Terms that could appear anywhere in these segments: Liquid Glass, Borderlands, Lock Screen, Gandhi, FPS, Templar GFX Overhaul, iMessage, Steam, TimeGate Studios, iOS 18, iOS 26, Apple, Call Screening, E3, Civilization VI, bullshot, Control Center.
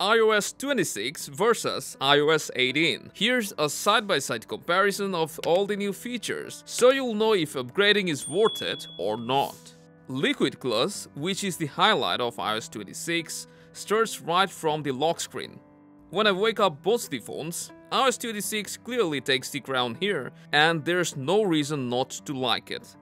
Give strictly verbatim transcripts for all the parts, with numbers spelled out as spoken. iOS twenty-six versus iOS eighteen. Here's a side-by-side comparison of all the new features, so you'll know if upgrading is worth it or not. Liquid Glass, which is the highlight of iOS twenty-six, starts right from the lock screen. When I wake up both the phones, iOS twenty-six clearly takes the crown here, and there's no reason not to like it.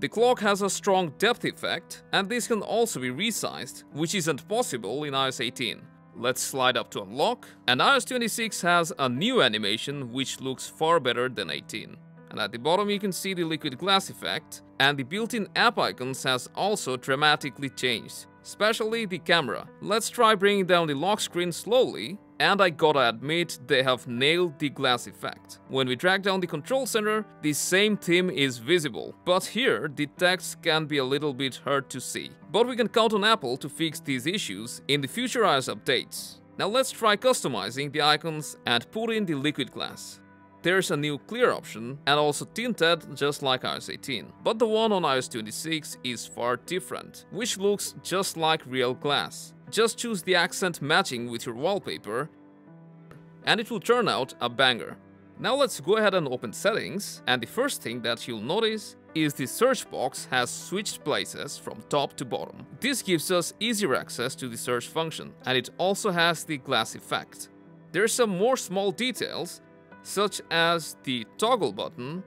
The clock has a strong depth effect, and this can also be resized, which isn't possible in iOS eighteen. Let's slide up to unlock, and iOS twenty-six has a new animation which looks far better than eighteen. And at the bottom you can see the liquid glass effect, and the built-in app icons has also dramatically changed, especially the camera. Let's try bringing down the lock screen slowly, and I gotta admit they have nailed the glass effect. When we drag down the control center, the same theme is visible, but here the text can be a little bit hard to see. But we can count on Apple to fix these issues in the future iOS updates. Now let's try customizing the icons and put in the liquid glass. There's a new clear option and also tinted just like iOS eighteen, but the one on iOS twenty-six is far different, which looks just like real glass. Just choose the accent matching with your wallpaper and it will turn out a banger. Now let's go ahead and open settings, and the first thing that you'll notice is the search box has switched places from top to bottom. This gives us easier access to the search function, and it also has the glass effect. There's some more small details, such as the toggle button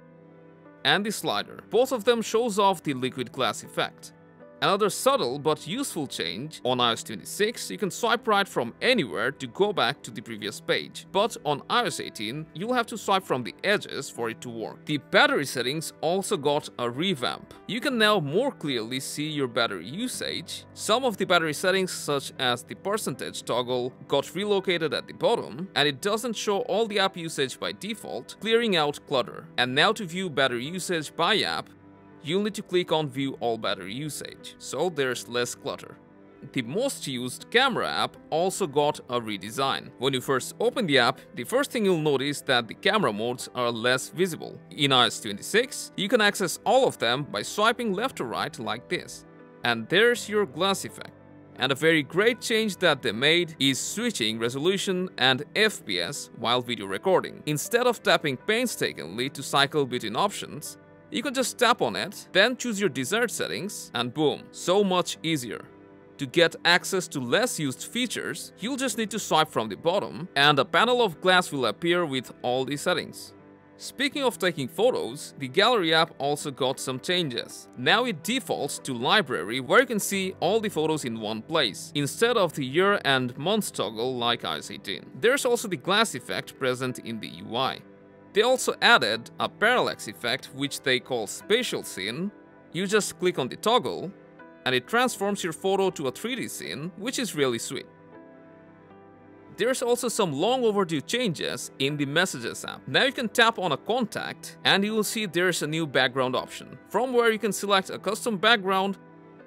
and the slider. Both of them shows off the liquid glass effect. Another subtle but useful change: on iOS twenty-six, you can swipe right from anywhere to go back to the previous page, but on iOS eighteen, you'll have to swipe from the edges for it to work. The battery settings also got a revamp. You can now more clearly see your battery usage. Some of the battery settings, such as the percentage toggle, got relocated at the bottom, and it doesn't show all the app usage by default, clearing out clutter. And now to view battery usage by app, you'll need to click on View All Battery Usage, so there's less clutter. The most used camera app also got a redesign. When you first open the app, the first thing you'll notice that the camera modes are less visible. In iOS twenty-six, you can access all of them by swiping left to right like this. And there's your glass effect. And a very great change that they made is switching resolution and F P S while video recording. Instead of tapping painstakingly to cycle between options, you can just tap on it, then choose your desired settings, and boom, so much easier. To get access to less used features, you'll just need to swipe from the bottom, and a panel of glass will appear with all the settings. Speaking of taking photos, the gallery app also got some changes. Now it defaults to library, where you can see all the photos in one place, instead of the year and month toggle like iOS eighteen. There's also the glass effect present in the U I. They also added a parallax effect, which they call spatial scene. You just click on the toggle and it transforms your photo to a three D scene, which is really sweet. There's also some long overdue changes in the Messages app. Now you can tap on a contact and you will see there's a new background option, from where you can select a custom background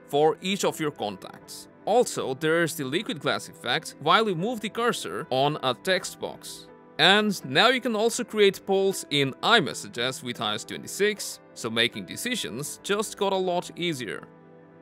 for each of your contacts. Also, there's the liquid glass effect while you move the cursor on a text box. And now you can also create polls in iMessages with iOS twenty-six, so making decisions just got a lot easier.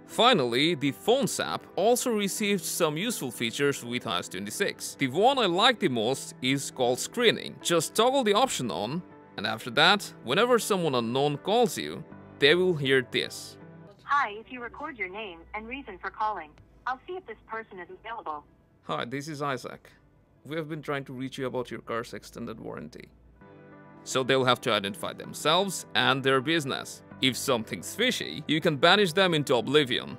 Finally, the Phones app also received some useful features with iOS twenty-six. The one I like the most is call screening. Just toggle the option on, and after that, whenever someone unknown calls you, they will hear this. Hi, if you record your name and reason for calling, I'll see if this person is available. Hi, this is Isaac. We have been trying to reach you about your car's extended warranty. So they'll have to identify themselves and their business. If something's fishy, you can banish them into oblivion.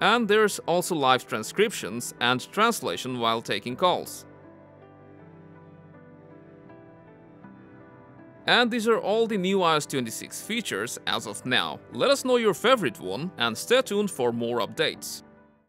And there's also live transcriptions and translation while taking calls. And these are all the new iOS twenty-six features as of now. Let us know your favorite one and stay tuned for more updates.